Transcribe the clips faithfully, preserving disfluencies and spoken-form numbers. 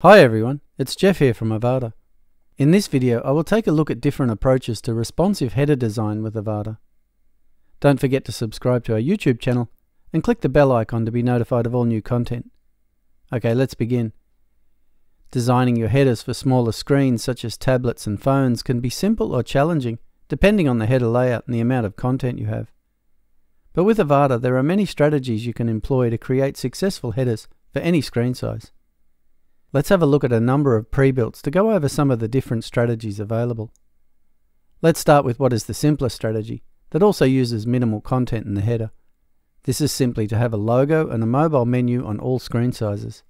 Hi everyone, it's Jeff here from Avada. In this video I will take a look at different approaches to responsive header design with Avada. Don't forget to subscribe to our YouTube channel and click the bell icon to be notified of all new content. Okay, let's begin. Designing your headers for smaller screens such as tablets and phones can be simple or challenging depending on the header layout and the amount of content you have. But with Avada there are many strategies you can employ to create successful headers for any screen size. Let's have a look at a number of pre-builts to go over some of the different strategies available. Let's start with what is the simplest strategy that also uses minimal content in the header. This is simply to have a logo and a mobile menu on all screen sizes.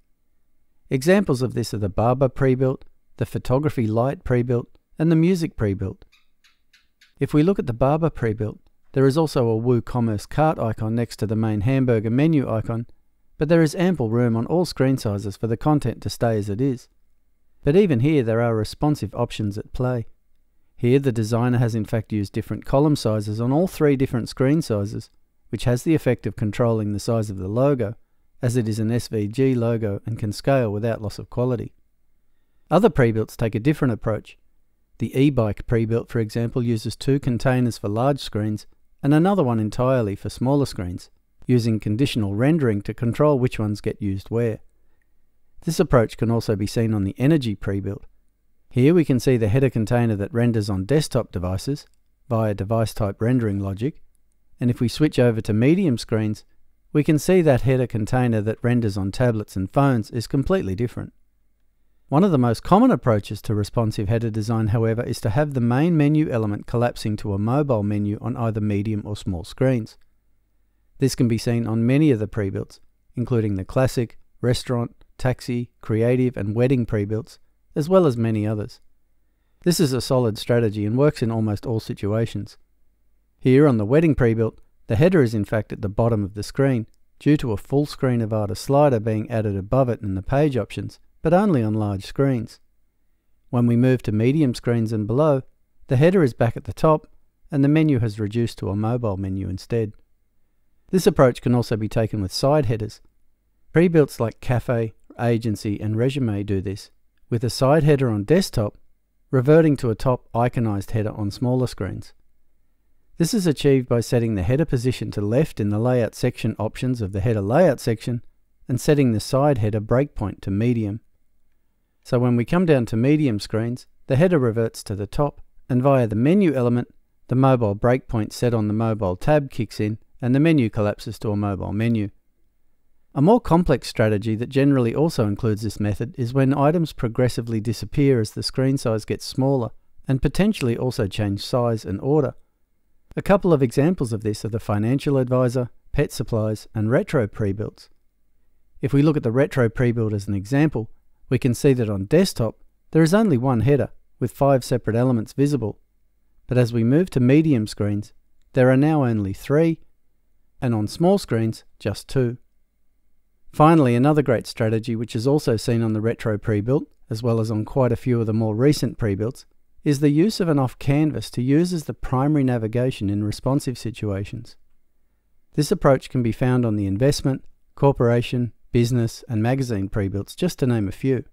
Examples of this are the Barber pre-built, the Photography Light pre-built, and the Music pre-built. If we look at the Barber pre-built, there is also a WooCommerce cart icon next to the main hamburger menu icon, but there is ample room on all screen sizes for the content to stay as it is. But even here there are responsive options at play. Here the designer has in fact used different column sizes on all three different screen sizes, which has the effect of controlling the size of the logo, as it is an S V G logo and can scale without loss of quality. Other pre-builts take a different approach. The e-bike pre-built, for example, uses two containers for large screens and another one entirely for smaller screens, using conditional rendering to control which ones get used where. This approach can also be seen on the Energy pre-built. Here we can see the header container that renders on desktop devices via device type rendering logic, and if we switch over to medium screens, we can see that header container that renders on tablets and phones is completely different. One of the most common approaches to responsive header design, however, is to have the main menu element collapsing to a mobile menu on either medium or small screens. This can be seen on many of the pre-builts, including the classic, restaurant, taxi, creative and wedding pre-builts, as well as many others. This is a solid strategy and works in almost all situations. Here on the wedding pre-built, the header is in fact at the bottom of the screen, due to a full screen Avada slider being added above it in the page options, but only on large screens. When we move to medium screens and below, the header is back at the top and the menu has reduced to a mobile menu instead. This approach can also be taken with side headers. Pre-builts like Cafe, Agency and Resume do this, with a side header on desktop reverting to a top iconized header on smaller screens. This is achieved by setting the header position to left in the layout section options of the header layout section and setting the side header breakpoint to medium. So when we come down to medium screens, the header reverts to the top and via the menu element, the mobile breakpoint set on the mobile tab kicks in and the menu collapses to a mobile menu. A more complex strategy that generally also includes this method is when items progressively disappear as the screen size gets smaller and potentially also change size and order. A couple of examples of this are the Financial Advisor, Pet Supplies and Retro pre-builts. If we look at the Retro pre-built as an example, we can see that on desktop there is only one header with five separate elements visible, but as we move to medium screens there are now only three, and on small screens, just two. Finally, another great strategy which is also seen on the Retro pre-built, as well as on quite a few of the more recent pre-builts, is the use of an off-canvas to use as the primary navigation in responsive situations. This approach can be found on the Investment, Corporation, Business and Magazine pre-builts, just to name a few.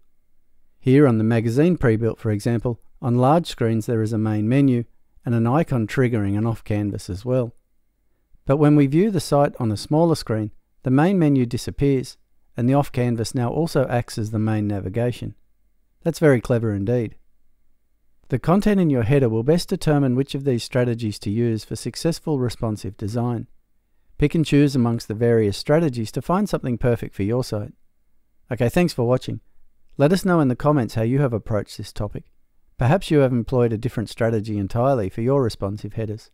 Here on the Magazine pre-built, for example, on large screens there is a main menu and an icon triggering an off-canvas as well. But when we view the site on a smaller screen, the main menu disappears and the off-canvas now also acts as the main navigation. That's very clever indeed. The content in your header will best determine which of these strategies to use for successful responsive design. Pick and choose amongst the various strategies to find something perfect for your site. Okay, thanks for watching. Let us know in the comments how you have approached this topic. Perhaps you have employed a different strategy entirely for your responsive headers.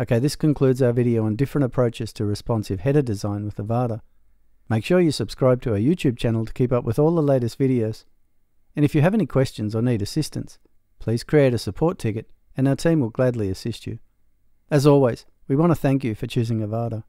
Okay, this concludes our video on different approaches to responsive header design with Avada. Make sure you subscribe to our YouTube channel to keep up with all the latest videos. And if you have any questions or need assistance, please create a support ticket and our team will gladly assist you. As always, we want to thank you for choosing Avada.